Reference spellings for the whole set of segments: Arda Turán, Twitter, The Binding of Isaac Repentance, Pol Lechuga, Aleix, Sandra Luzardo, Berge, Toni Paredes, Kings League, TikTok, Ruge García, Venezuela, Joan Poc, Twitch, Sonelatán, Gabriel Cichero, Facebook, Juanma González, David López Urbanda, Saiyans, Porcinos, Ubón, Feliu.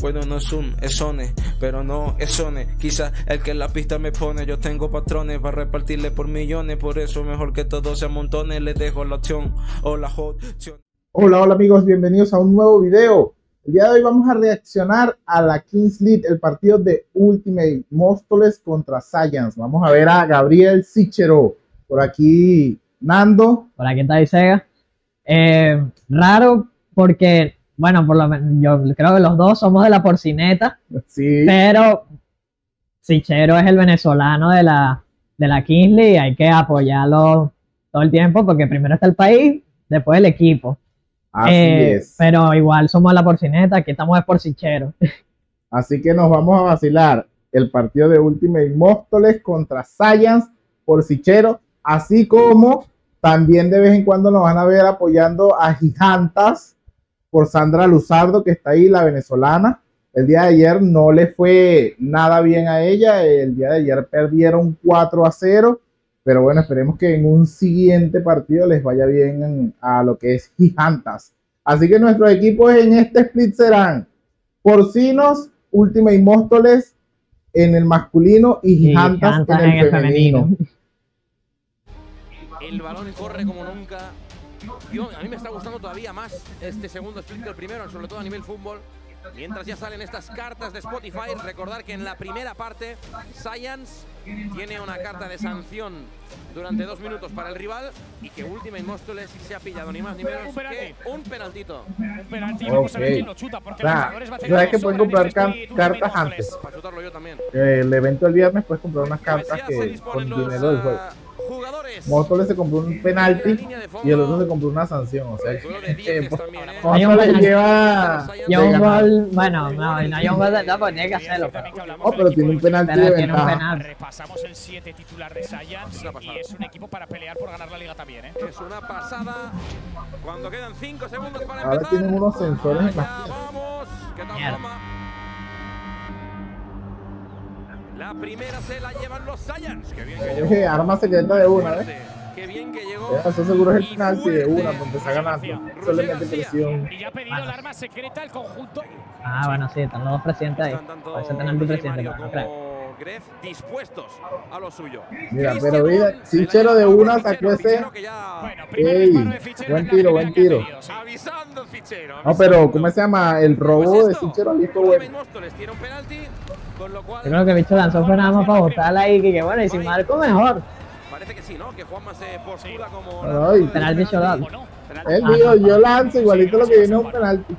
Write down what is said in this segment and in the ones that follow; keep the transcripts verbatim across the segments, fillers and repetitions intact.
Bueno, no es un esone, pero no esone. Quizás el que en la pista me pone, yo tengo patrones para repartirle por millones. Por eso mejor que todos se amontonen, les dejo la opción o la opción. Hola, hola amigos, bienvenidos a un nuevo video. El día de hoy vamos a reaccionar a la Kings League, el partido de Ultimate Móstoles contra Saiyans. Vamos a ver a Gabriel Cichero. Por aquí, Nando. Por aquí está Isega. Eh, raro porque... Bueno, por lo menos yo creo que los dos somos de la porcineta, sí. Pero Cichero es el venezolano de la, de la Kings League y hay que apoyarlo todo el tiempo porque primero está el país, después el equipo. Así eh, es. Pero igual somos de la porcineta, aquí estamos de por Cichero. Así que nos vamos a vacilar el partido de Ultimate Móstoles contra Saiyans por Cichero, así como también de vez en cuando nos van a ver apoyando a Gigantas por Sandra Luzardo, que está ahí, la venezolana. El día de ayer no le fue nada bien a ella, el día de ayer perdieron cuatro a cero, pero bueno, esperemos que en un siguiente partido les vaya bien en, a lo que es Gigantas. Así que nuestros equipos en este split serán Porcinos, Ultimate Móstoles en el masculino y Gigantas, y Gigantas en, el en el femenino. femenino. El balón corre como nunca. Yo, a mí me está gustando todavía más este segundo split que el primero, sobre todo a nivel fútbol. Mientras ya salen estas cartas de Spotify, recordar que en la primera parte Saiyans tiene una carta de sanción durante dos minutos para el rival y que Ultimate Móstoles se ha pillado ni más ni menos que un penaltito. Un penalti, vamos a ver quién lo chuta, porque los jugadores va a hacer. ¿Sabes que puedes comprar cartas antes? Para chutarlo yo también. El evento del viernes puedes comprar unas cartas que con dinero del juego. Móstoles se compró un penalti y el otro se compró una sanción, o sea que Móstoles lleva un gol, bueno, no, no hay un gol de etapa, tiene que hacerlo, pero, oh, pero tiene un penalti de ventaja. Repasamos el siete titular de Saiyans y es un equipo para pelear por ganar la liga también, ¿eh? Es una pasada cuando quedan cinco segundos para empezar. Ahora tienen unos sensores en la mierda. La primera se la llevan los Saiyans. Qué bien que llegó. Oye, arma secreta de una, ¿eh? Qué bien que llegó. Eso seguro es el penalti de una, porque está ganando. Eso le mete presión. Y ya ha pedido el arma secreta al conjunto. Ah, bueno, sí, están los dos presidentes ahí. Puede ser tener un presidente, pero no creo. Grefg dispuestos a lo suyo. Mira, pero mira, Cichero de una sacó ese. Ey, buen tiro, buen tiro. No, pero ¿cómo se llama? El robo de Cichero al hijo bueno. Yo creo que Bicho lanzó fue nada más para botarla ahí, que bueno, y si marco mejor. Parece que sí, ¿no? Que Juanma se postula como... Ay, penalti shootout. Él dijo, yo lanzo igualito lo que viene es un penalti.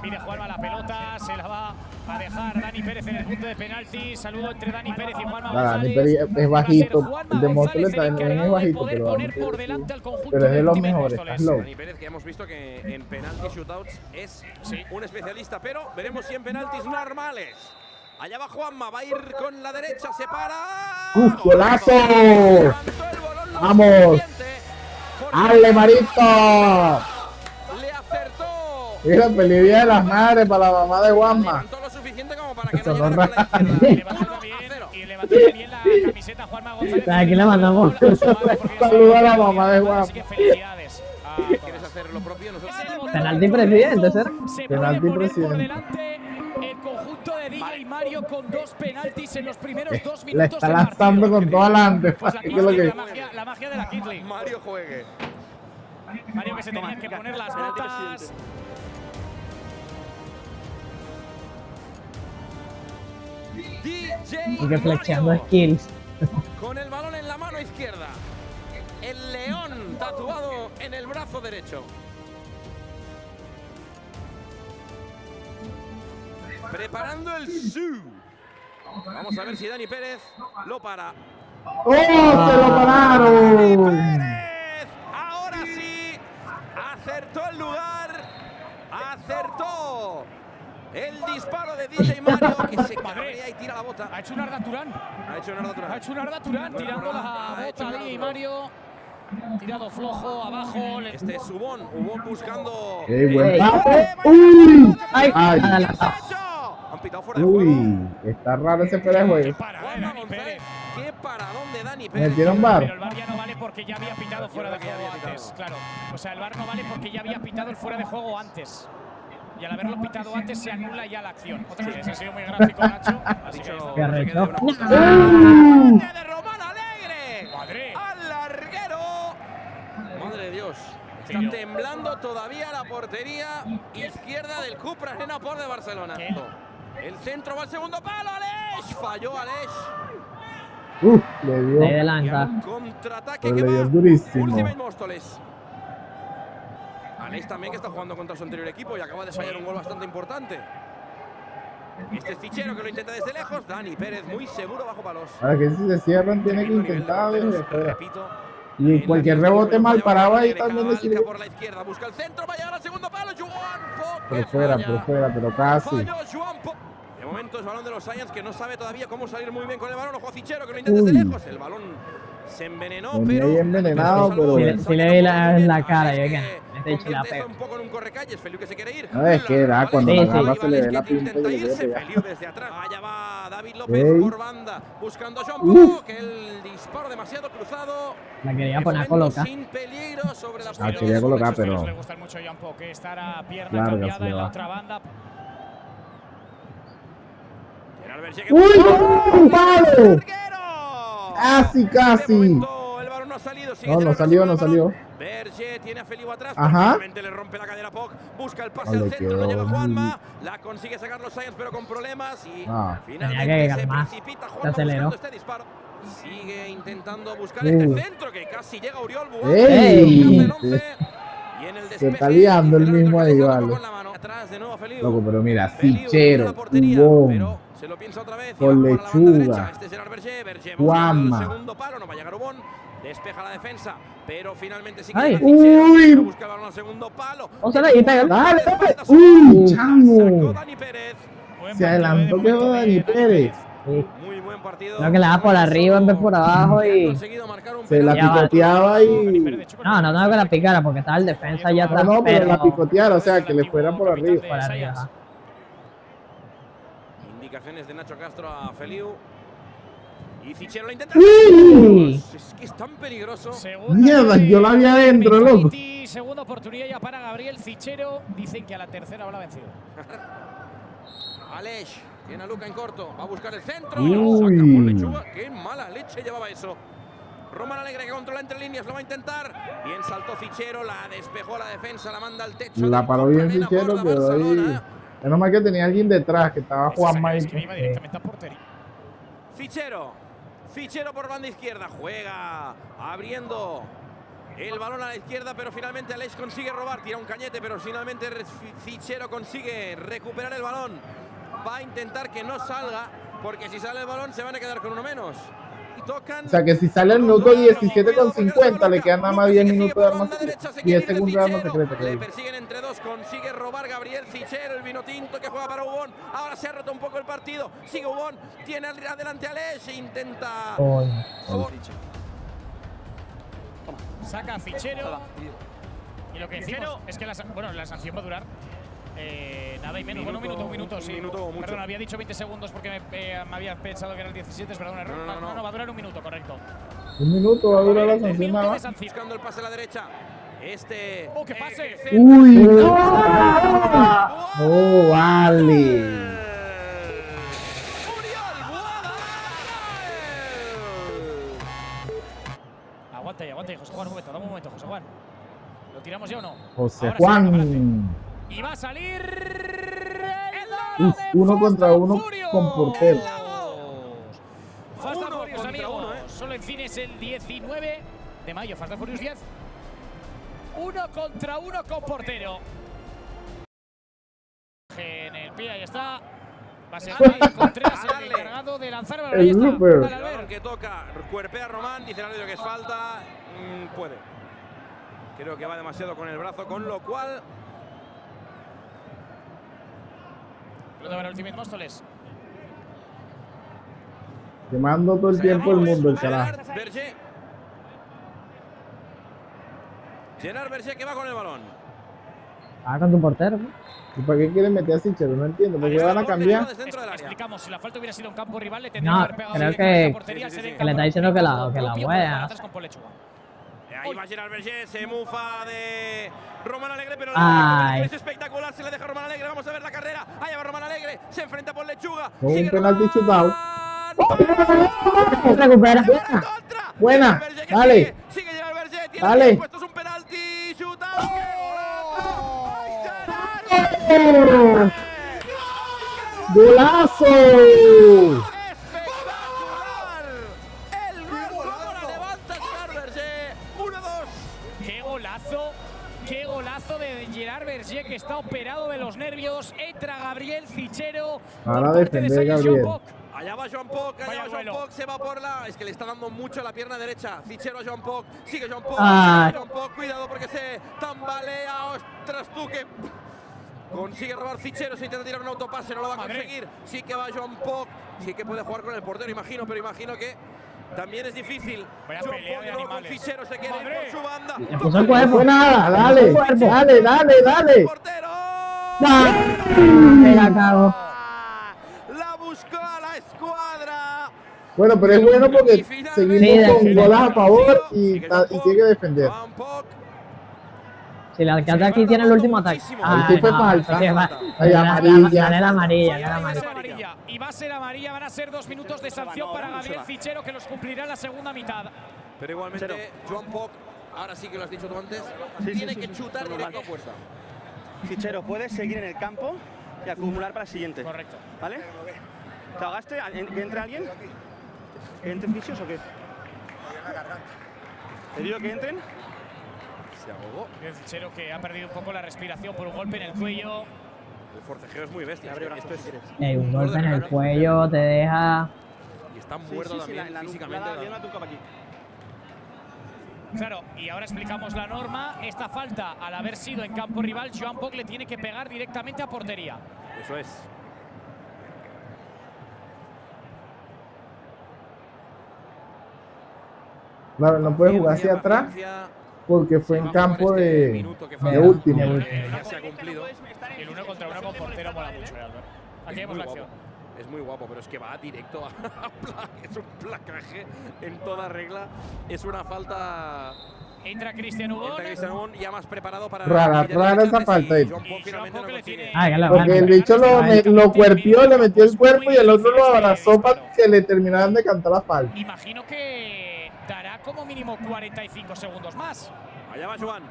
Mira, Juanma la pelota, se la va a dejar Dani Pérez en el punto de penalti. Saludo entre Dani Pérez y Juanma González. Dani Pérez es bajito, el de Móstoles también es bajito, pero, pero es de los mejores. Dani Pérez, que hemos visto que en penalti shootouts es un especialista, pero veremos si en penaltis normales. Allá va Juanma, va a ir con la derecha, se para. ¡Uf, golazo! ¡Vamos! ¡Hable, Marito! Le acertó. Mira, feliz día de las madres para la mamá de Juanma. Levantó lo suficiente como para que no llegara a la izquierda. Y levantó bien la camiseta a Juanma González. Aquí la mandamos. Saludos a la mamá de Juanma. Felicidades. ¿Quieres hacer lo propio? Penalti presidente, ¿será? Penalti presidente. El conjunto de D J Mario con dos penaltis en los primeros dos minutos. La está lanzando con todo adelante. Pues la, la, magia, la magia de la Kings League. Mario juegue. Mario que se tenía que poner las botas. D J reflexionando skills. Con el balón en la mano izquierda. El león tatuado en el brazo derecho. Preparando el zoo. Vamos a ver si Dani Pérez lo para. ¡Oh, se lo pararon! Dani Pérez, ahora sí, acertó el lugar, acertó el disparo de D J Mario, que se cabrea y tira la bota. Ha hecho un Arda Turán. Ha hecho un Arda Turán. Ha hecho un Arda Turán, tirando la bota de D J Mario. Tirado flojo, abajo, este es Ubón, Ubón buscando... ¡Qué buen pase! ¡Uy! ¡Ay! ¡Ay! Uy, está raro ese fuera de juego. ¿Qué paradón de Dani Pérez? ¿Metieron V A R? Pero el V A R ya no vale porque ya había pitado fuera de juego antes, claro. O sea, el V A R no vale porque ya había pitado el fuera de juego antes. y al haberlo pitado antes se anula ya la acción. Otra vez, ha sido muy gráfico, Nacho. Así que esto se queda de bronce. ¡De Román Alegre! ¡Madre! ¡Al larguero! ¡Madre de Dios! Está temblando todavía la portería izquierda del Cupra Arena por de Barcelona. ¿Qué? El centro va al segundo palo. Aleix falló. Aleix. Uf, le dio. Le adelanta. Contraataque que va. Durísimo. Ultimate Móstoles. Aleix también, que está jugando contra su anterior equipo y acaba de fallar un gol bastante importante. Este es Cichero, que lo intenta desde lejos. Dani Pérez muy seguro bajo palos. Ahora que si se cierran tiene que intentar. Repito. Y cualquier rebote mal paraba y tal vez le por la izquierda, busca el centro, va a llegar al segundo palo. Juanpo, por fuera, por fuera, pero casi. De momento es balón de los Saiyans, que no sabe todavía cómo salir muy bien con el balón. Ojo a Cichero, que lo intenta desde lejos. El balón se envenenó, pero envenenado, pero si, si le ve la, la cara, yo que un poco en un correcalles. Feliu, que se quiere ir. ¿Sabes qué da? Cuando sí, la agarra sí, se le ve la pinta y se Feliu desde atrás. Allá va David López Urbanda buscando a Jean-Paul, uh. que el disparo demasiado cruzado. La quería poner a colocar. Sin peligro sobre la ah, quería colocar, pero le gusta mucho Jean-Paul, que estar a pierna cambiada en la otra banda. ¡Uy! ¡Palo! ¡Casi, casi! Salido, no, no salió, no salió. Berge tiene a Feliu atrás. Ajá. Le rompe la cadera a Poc. Busca el pase al centro. Lo lleva Juanma. La consigue sacar los Saiyans, pero con problemas. Y ah, finalmente se precipita Juanma buscando este disparo. Sigue intentando buscar uh. este centro, que casi llega Uriol. ¡Ey! Se está liando el mismo ahí, vale. Loco, pero mira, Cichero, Ubón, Pol Lechuga, Juanma. Despeja la defensa, pero finalmente sí que Cichero, busca el balón al segundo palo. Vamos a ver, y pega. ¡Dale, dale! ¡Uy, chango! Se adelantó, que va Dani Pérez. Muy buen partido. Creo que la da por arriba en vez por abajo y se la picoteaba y... No, no, no que la picara porque estaba el defensa ya atrás. No, no, pero la picoteara, o sea, que le fuera por arriba. Por arriba. Indicaciones de Nacho Castro a Feliu. Y Cichero la intenta. ¡Uy! Es que es tan peligroso. Mierda, yo la había adentro, loco. Segunda oportunidad ya para Gabriel Cichero. Dicen que a la tercera va la vencida. Aleix tiene a Luca en corto. Va a buscar el centro. Uy. Saca por Lechuga. Qué mala leche llevaba eso. Román Alegre, que controla entre líneas, lo va a intentar. Bien saltó Cichero. La despejó la defensa. La manda al techo. La paró bien Cichero, pero ahí. Es normal que tenía alguien detrás que estaba jugando más. Cichero. Cichero por banda izquierda, juega abriendo el balón a la izquierda, pero finalmente Aleix consigue robar, tira un cañete, pero finalmente Cichero consigue recuperar el balón. Va a intentar que no salga, porque si sale el balón se van a quedar con uno menos. Y tocan, o sea, que si sale el minuto diecisiete con cincuenta, le quedan nada más diez minutos de armas y diez segundos de armas secretas. Le persiguen entre dos, consigue robar Gabriel Cichero, el vino tinto que juega para Ubón. Ahora se ha roto un poco el partido, sigue Ubón, tiene adelante a Aleix e intenta... Oh, oh. Saca a Cichero y lo que Cichero es que la, bueno, la sanción va a durar. Eh, nada y menos, minuto, bueno, un minuto, un minuto, sí. Un minuto, perdón, había dicho veinte segundos porque me, eh, me había pensado que era el diecisiete, es verdad, un error. No, no, no, no, no, va a durar un minuto, correcto. Un minuto, va a durar la sanción. Buscando el pase a la derecha. Este. ¡Oh, que pase! Eh, ¡Uy! ¡No! ¡Oh, vale! Aguanta ahí, aguanta ahí, José Juan, un momento, dame un momento, José Juan. ¿Lo tiramos ya o no? José Ahora Juan. Sí, y va a salir el Uf, uno contra uno Furio. Con portero. Fast and Furious, amigo. Uno, ¿eh? Solo en cines el diecinueve de mayo. Fast and Furious diez. Uno contra uno con portero. En el pie, ahí está. Va a ser Contreras el encargado de lanzar el balón. El balón que toca, cuerpea Román, dice el árbitro que es falta. Mm, puede. Creo que va demasiado con el brazo, con lo cual. Para Ultimate Móstoles. Te mando todo el tiempo el mundo, el carajo. Gerard Berge, que va con el balón. Ah, con tu portero. ¿Y para qué quieren meter a Cichero? No entiendo. ¿Por qué van a cambiar? Explicamos, si la falta hubiera sido un campo rival, le tendría que haber pegado. No, creo que le está diciendo que la hueá. Ahí va a llegar Berge, se mufa de Román Alegre, pero es espectacular, se le deja a Román Alegre, vamos a ver la carrera. Ahí va Román Alegre, se enfrenta por Lechuga. Un penalti chutado. Recupera. Buena. Vale. Sigue llegando Berge, tiene puestos un penalti chutado. ¡Golazo! Que está operado de los nervios, entra Gabriel Cichero. Ahora defender de Gabriel. Allá va Jean-Paul, allá va Jean-Paul, se va por la... Es que le está dando mucho a la pierna derecha. Cichero a Jean-Paul, sigue Jean-Paul, ah. Jean-Paul, cuidado porque se tambalea. Ostras tú que... Consigue robar Cichero, se intenta tirar un autopase, no lo va a conseguir. Sí que va Jean-Paul, sí que puede jugar con el portero, imagino, pero imagino que... También es difícil. Jean-Paul con Cichero, se quiere ir por su banda. Pues no cuerpo, nada, dale, dale, dale, dale. Portero. La cago. La buscó a la escuadra. Bueno, pero es bueno porque seguimos con golas a favor y tiene que defender. Si le alcanza aquí tiene el último ataque. Ah, el tipo no, falta. Dale la amarilla, dale amarilla. Y va a ser amarilla, van a ser dos minutos de sanción para Gabriel Cichero, que los cumplirá en la segunda mitad. Pero igualmente, Joan Poc, ahora sí que lo has dicho tú antes, sí, tiene sí, sí, que chutar sí, sí, directo a puerta. Cichero, puedes seguir en el campo y acumular para el siguiente. Correcto. ¿Vale? ¿Te ahogaste? ¿Entra alguien? ¿Entren vicios o qué? Te digo que entren. El Cichero que ha perdido un poco la respiración por un golpe en el cuello. El forcejeo es muy bestia. Esto es... hey, un golpe en el cuello te deja. Y está muerto sí, sí, también sí, la, físicamente. La, la, la... Claro, y ahora explicamos la norma. Esta falta, al haber sido en campo rival, Joan Bock le tiene que pegar directamente a portería. Eso es. Claro, no puede jugar hacia atrás. Porque fue en campo de último. Ya se ha cumplido. El uno contra uno con portero mola mucho, realmente. Aquí vemos la acción. Es muy guapo, pero es que va directo a placaje. Es un placaje en toda regla. Es una falta. Entra Cristiano Ubón. Entra Cristiano Ubón, ya más preparado para. Rara, rara esa falta. Porque el bicho lo cuerpió, le metió el cuerpo y el otro lo abrazó para que le terminaran de cantar la falta. Imagino que dará como mínimo cuarenta y cinco segundos más. Allá va Juan.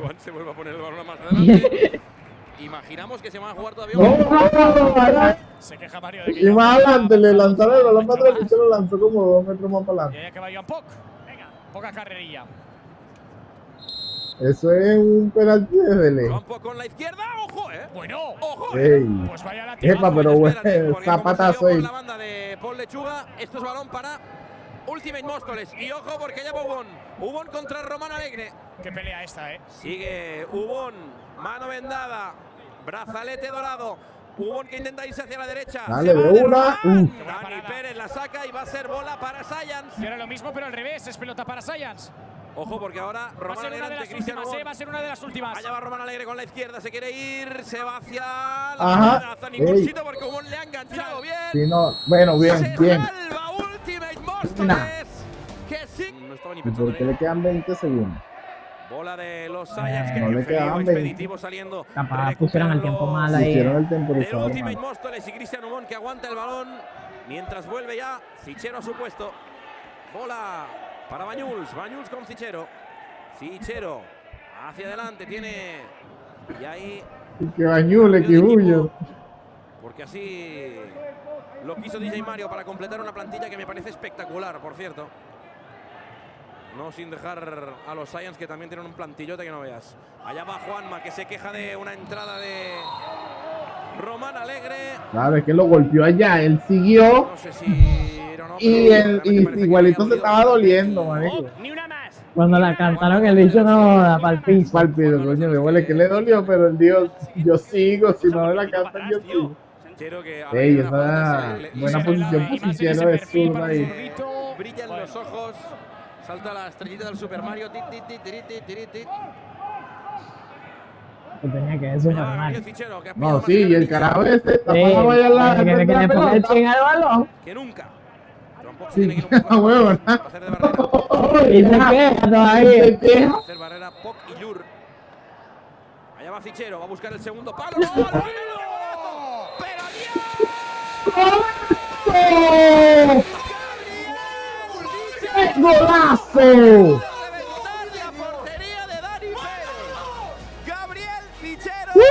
Juan se vuelve a poner el balón más adelante. Imaginamos que se van a jugar todavía. No, no, no, se queja Mario de que. Y más adelante le lanzaron el balón para atrás y se lo lanzó como dos metros más para adelante. Y allá que va Joan Poc. Venga, poca carrerilla. Eso es un penalti de Belén. Campo con la izquierda, ojo, eh. Bueno, ojo. Eh. Pues vaya la tira. Epa, pero bueno, zapatazo ahí. Por la banda de Pol Lechuga, esto es balón para Ultimate Móstoles. Y ojo porque ya va Ubón. Ubón contra Román Alegre. Qué pelea esta, eh. Sigue Ubón, mano vendada, brazalete dorado. Ubón que intenta irse hacia la derecha. Dale, de una. Uh. Dani Pérez la saca y va a ser bola para Saiyans. Y ahora lo mismo, pero al revés, es pelota para Saiyans. Ojo, porque ahora Román Alegre ante Cristiano Ubón. Va a ser una de las últimas. Allá va Román Alegre con la izquierda, se quiere ir, se va hacia la zona. Ningún sitio porque Ubón le ha enganchado bien. Sí, no. Bueno, bien, se bien. Salva Ultimate Móstoles. Que sí. No estaba ni pensando. Porque le quedan veinte segundos. Bola de los Saiyans eh, que no le quedan expeditivo saliendo. Capaz pusieron el tiempo mal ahí. Pusieron el temporizador de Ultimate Móstoles y Cristiano Ubón que aguanta el balón mientras vuelve ya Cichero a su puesto. Bola para Bañuls, Bañuls con Cichero. Cichero hacia adelante tiene. Y ahí. Y que Bañuls le equibuyo. Porque así lo quiso D J Mario para completar una plantilla que me parece espectacular, por cierto. No sin dejar a los Saiyans que también tienen un plantillote que no veas. Allá va Juanma que se queja de una entrada de Román Alegre. Claro, es que lo golpeó allá, él siguió. No sé si. No, y el, y igualito se estaba doliendo, manico. Cuando la cantaron, el bicho no da palpito. Palpito, coño, me huele que le dolió, pero el dios, yo sigo, si no me la cantan, yo sigo. Ey, esa buena posición Cichero de zurda ahí. Brillan los ojos, salta la estrellita del Super Mario. que tenía que eso normal. No, sí, y el carajo este tapaba ya la pelota. Que le ponga el ching al balón. Que nunca. Sí, a huevo, ¿verdad? Y se queja todavía. Se queja. Allá va Cichero, va a buscar el segundo palo. ¡Golazo! ¡Golazo! Gabriel Cichero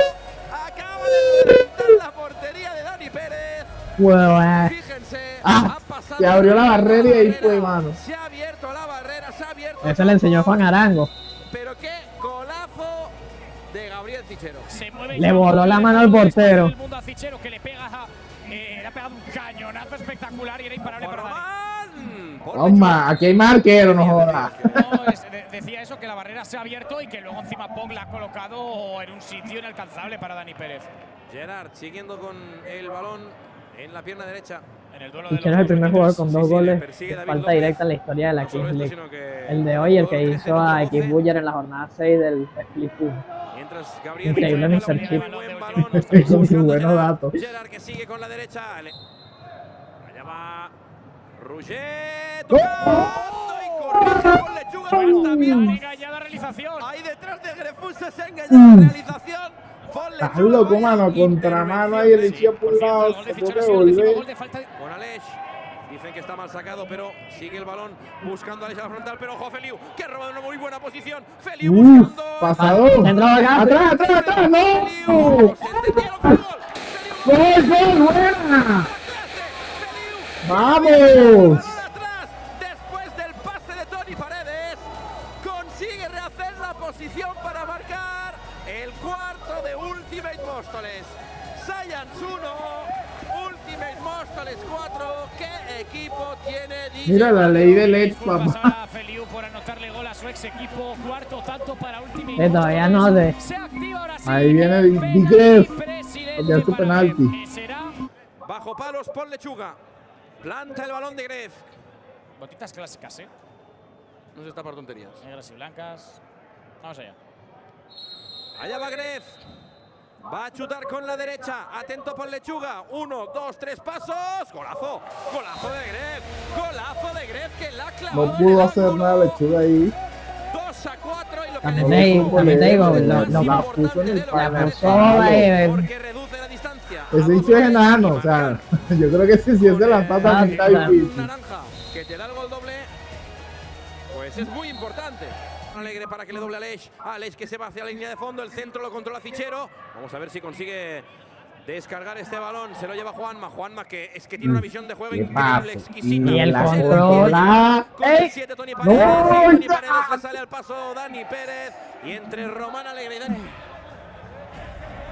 acaba de reventar la portería de Dani Pérez. Bueno, fíjense, ah, ha pasado, se abrió la barrera y ahí fue, mano. Se ha abierto la barrera, se ha abierto. Eso le enseñó Juan Arango. Pero qué golazo de Gabriel Cichero. Se mueve, le voló la mano al portero. El mundo a Cichero, que le pega a... Eh, le ha pegado un cañonazo espectacular y era imparable para Dani. Toma, aquí hay marquero, no jodas. No, es, de, decía eso, que la barrera se ha abierto y que luego encima Pong la ha colocado en un sitio inalcanzable para Dani Pérez. Gerard siguiendo con el balón en la pierna derecha. En el duelo de Cichero es el primer jugador con dos sí, goles sí, falta López, directa en la historia de la no Kings League. El de hoy, el que hizo a X Buller en la jornada seis del split uno. Increíble Mister Chip. Es un buen dato. Gerard que sigue con la derecha. Allá va Ruge. Y corre Pol Lechuga. Ahí detrás de Grefg se ha engañado la realización. Estás loco, mano, contra mano ahí el equipo por lado, se puede volver. Con Aleix, dicen que está mal sacado, pero sigue el balón buscando a Aleix a la frontal, pero ojo a Feliu, que ha robado una muy buena posición. Feliu buscando... ¡Pasador! ¡Atrás, atrás, atrás! ¡No! ¡Gol, gol, buena! ¡Vamos! Después del pase de Toni Paredes, consigue rehacer la posición para marcar. El cuarto de Ultimate Móstoles. Saiyans uno, Ultimate Móstoles cuatro. ¿Qué equipo tiene D J? Mira la ley del ex, papá. Feliu por anotarle gol a su ex equipo. Cuarto tanto para Ultimate Móstoles. No de. Ahí viene el D J. Porque es su penalti. Bajo palos Pol Lechuga. Planta el balón de Grefg. Botitas clásicas, ¿eh? No se está por tonterías. Negras y blancas. Vamos allá. Allá va Grefg, va a chutar con la derecha, atento por Lechuga, uno, dos, tres pasos, golazo, golazo de Grefg, golazo de Grefg que la clavó. No pudo hacer nada Lechuga ahí. dos a cuatro y lo que le digo, la puso en el panel solo, porque reduce la distancia. Ese dicho es enano, o sea, yo creo que si es de las patas está difícil. Naranja, que te da el gol doble, pues es muy importante. Alegre para que le doble a Aleix. Aleix que se va hacia la línea de fondo. El centro lo controla Cichero. Vamos a ver si consigue descargar este balón. Se lo lleva Juanma. Juanma que es que tiene una visión de juego increíble, exquisita. Y el control. Con el siete, Toni Paredes. Toni Paredes que sale al paso Dani Pérez. Y entre Román Alegre y Dani.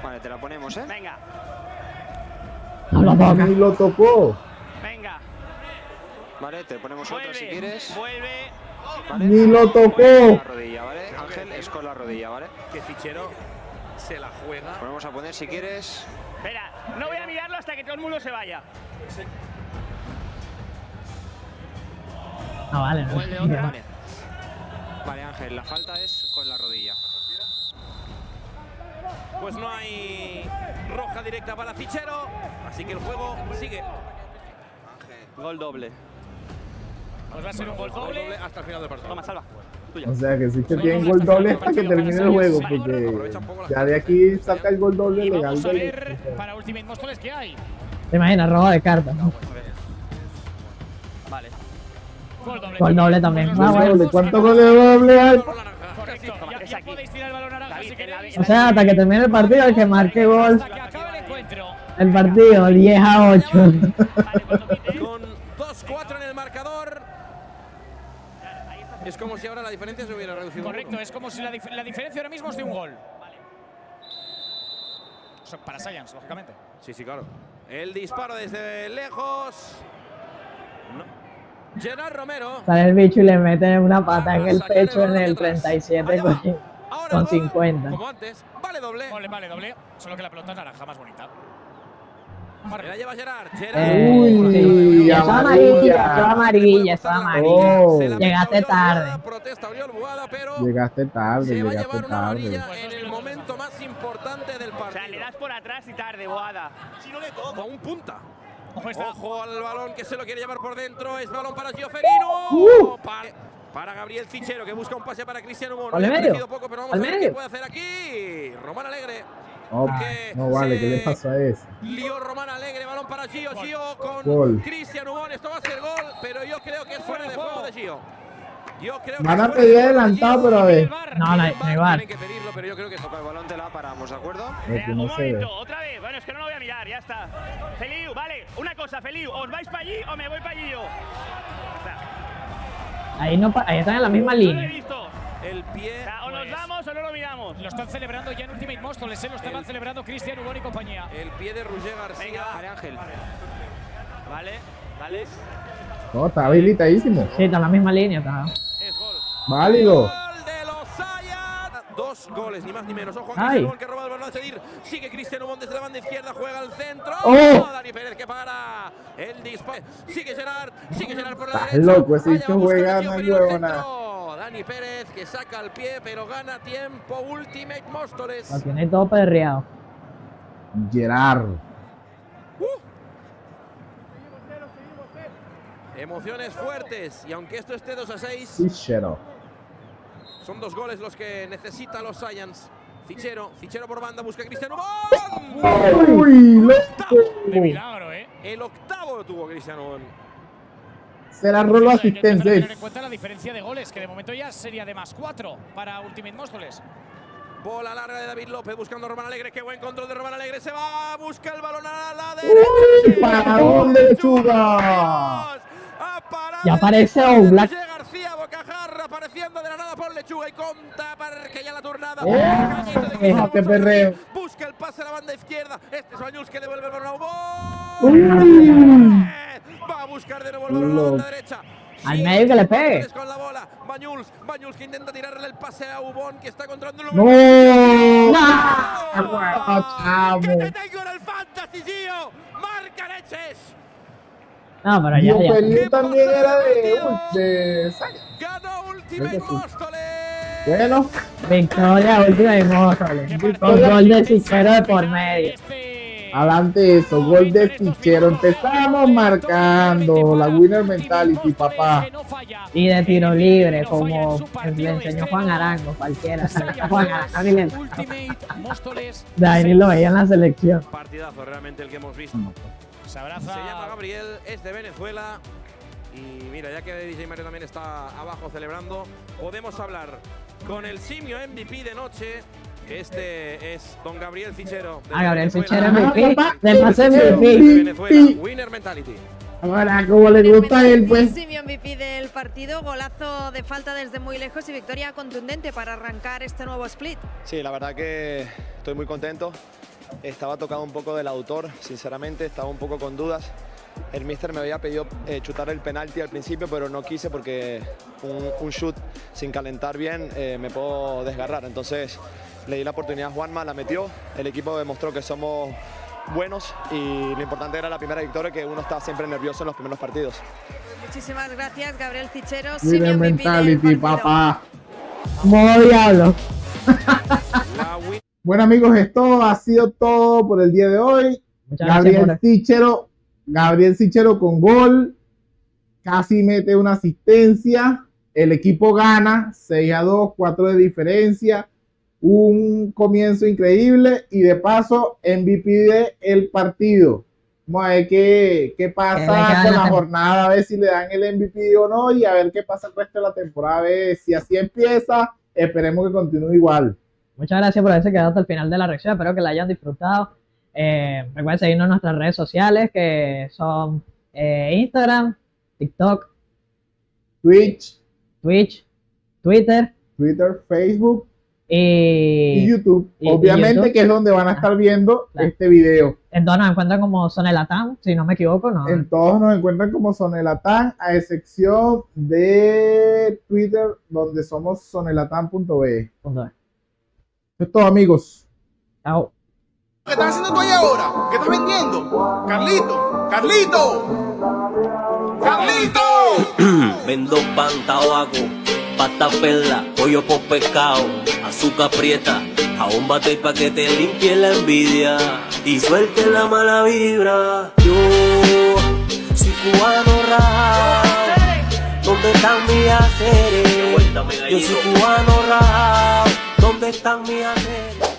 Vale, te la ponemos, ¿eh? Venga. Y lo tocó. Venga. Vale, te ponemos otra si quieres. Vuelve. ¿Vale? Ni lo tocó. Con la rodilla, ¿vale? Ángel es con la rodilla, ¿vale? Que Cichero se la juega. Ponemos a poner si quieres. Espera, no voy a mirarlo hasta que todo el mundo se vaya. Ah, vale, no. Vuelve otra. Vale. Vale, Ángel, la falta es con la rodilla. Pues no hay roja directa para Cichero, así que el juego sigue. Ángel, gol doble. Pues va a ser un gol doble hasta el final del partido. Toma, salva. Tuya. O sea que si que tienen gol doble hasta que termine el juego, porque ya de aquí saca el gol doble legal. Vamos a ver para Ultimate Móstoles que hay. Te imaginas, robo de carta, ¿no? Vale. Gol doble. Gol doble también. ¿Cuántos goles doble hay? Correcto. Ya podéis tirar el balón naranja si queréis. O sea, hasta que termine el partido, el que marque gol. Hasta que acabe el encuentro. El partido, el diez a ocho. Con dos cuatro en el marcador. Es como si ahora la diferencia se hubiera reducido. Correcto, es como si la, dif la diferencia ahora mismo es de un gol. Vale. Eso para Saiyans, lógicamente. Sí, sí, claro. El disparo desde lejos. No. Gerard Romero. Sale el bicho y le mete una pata en el pecho en el treinta y siete con, con cincuenta. Como antes, vale doble. Vale, vale doble, solo que la pelota es naranja más bonita. La lleva Gerard. Uy, eso amarilla, eso amarilla, eso amarilla. Llegaste tarde. Llegaste tarde, llegaste tarde. partido. O sea, le das por atrás y tarde, Boada. Si no le toca. A un punta. Ojo, Ojo al balón que se lo quiere llevar por dentro. Es balón para Gioferino. Uh. Para, para Gabriel Cichero, que busca un pase para Cristiano Ubón. Le ha parecido poco, pero vamos a ver qué puede hacer aquí. Román Alegre. Oh, no vale, ¿qué le pasa a eso? Lío Román Alegre, balón para Gio. Gio con Cristiano Ubón. Esto va a ser gol, pero yo creo que es fuera de juego de Gio. Yo creo que van a pedir adelantado, pero a ver. No, no hay bar. Tienen que pedirlo, pero yo creo que toca el balón, te la paramos, ¿de acuerdo? Eh, un momento, otra vez. Bueno, es que no lo voy a mirar, ya está. Feliu, vale, una cosa, Feliu, ¿os vais para allí o me voy para allí yo? Ahí, no, ahí están en la misma línea. El pie. O, sea, o nos vamos o no lo miramos. Lo están celebrando ya en Ultimate Móstoles, se lo estaban el, celebrando Cristiano Ubón y compañía. El pie de Ruge García. Venga, Ángel. Vale, vale. No, está habilitadísimo. Sí, está en la misma línea, está. Es gol. Válido. Gol de los Saiyans. Dos goles, ni más ni menos. Ojo a Cristiano Ubón, que roba el balón a seguir. Sigue Cristiano Ubón desde la banda izquierda, juega al centro. ¡Oh! Dani Pérez que para el disparo. Sigue Gerard, sigue Gerard por la derecha. Es loco, ese dicho juega, no hay huevona. Dani Pérez que saca el pie, pero gana tiempo Ultimate Móstoles. Lo tiene todo perreado. Gerard. Emociones fuertes, y aunque esto esté dos a seis, Cichero. Son dos goles los que necesitan los Saiyans. Cichero, Cichero por banda, busca a Cristiano Ubón. ¡Uy! ¡Uy! ¡Qué milagro, eh! El octavo lo tuvo Cristiano Ubón. Se la roló asistencia. Hay que tener en cuenta la diferencia de goles, que de momento ya sería de más cuatro para Ultimate Móstoles. Bola larga de David López buscando a Román Alegre. Qué buen control de Román Alegre. Se va, busca el balón a la derecha. ¡Para Pol Lechuga! Y aparece un Black. García Bocajarra apareciendo de la nada por Lechuga y conta para que ya la turnada. ¡Oh! ¡Qué perreo! Busca el pase a la banda izquierda. Este es Bañuls que devuelve el balón a Ubón. Va a buscar de nuevo el balón a la banda derecha. Al medio que le pegue. Con la bola. Bañuls, Bañuls que intenta tirarle el pase a Ubón que está controlando el balón. ¡No! ¡Que te tengo en el fantasy, tío! ¡Marca leches! No, pero ya, ya. Feliu también era de, de Saiyans. Ganó Ultimate Móstoles. Bueno. Victoria Ultimate Móstoles. Con gol de Cichero de por medio. Adelante eso, gol de Cichero. Empezamos marcando la winner mentality, papá. Y de tiro libre, como le enseñó Juan Arango, cualquiera. Juan Arango. Dani lo veía en la selección. Partidazo realmente el que hemos visto. Se abraza. Se llama Gabriel, es de Venezuela. Y mira, ya que D J Mario también está abajo celebrando, podemos hablar con el simio M V P de noche. Este es don Gabriel Cichero. Ah, Gabriel Cichero M V P. Le pasé M V P. Winner mentality. Ahora, como le gusta a él, pues. Simio M V P del partido, golazo de falta desde muy lejos y victoria contundente para arrancar este nuevo split. Sí, la verdad que estoy muy contento. Estaba tocado un poco del autor, sinceramente, estaba un poco con dudas. El míster me había pedido eh, chutar el penalti al principio, pero no quise porque un, un shoot sin calentar bien eh, me puedo desgarrar. Entonces le di la oportunidad a Juanma, la metió, el equipo demostró que somos buenos y lo importante era la primera victoria, que uno está siempre nervioso en los primeros partidos. Muchísimas gracias, Gabriel Cichero. Simio mentality, papá. ¡Modo diablo! Bueno, amigos, esto ha sido todo por el día de hoy. Muchas Gabriel gracias, Cichero, Gabriel Cichero con gol, casi mete una asistencia, el equipo gana, seis a dos, cuatro de diferencia, un comienzo increíble y de paso M V P del partido. Vamos a ver qué, qué pasa eh, con la jornada, a ver si le dan el M V P o no y a ver qué pasa el resto de la temporada, a ver si así empieza, esperemos que continúe igual. Muchas gracias por haberse quedado hasta el final de la reacción. Espero que la hayan disfrutado. Eh, recuerden seguirnos en nuestras redes sociales, que son eh, Instagram, TikTok, Twitch, Twitch, Twitter, Twitter, Facebook y, y YouTube. Y, Obviamente y YouTube. Que es donde van a estar viendo claro. este video. En todos nos encuentran como Sonelatán, si no me equivoco, ¿no? En todos nos encuentran como Sonelatán, a excepción de Twitter, donde somos sonelatán punto be. Es todo, amigos. Chao. ¿Qué estás haciendo tú ahí ahora? ¿Qué estás vendiendo? Carlito, Carlito, Carlito. Vendo pan, tabaco, pata perla, pollo por pescado, azúcar prieta. A un bate y pa' que te limpie la envidia y suelte la mala vibra. Yo soy cubano rap, ¿dónde están mis haceres? Yo soy cubano rap, ¿dónde están mis haceres?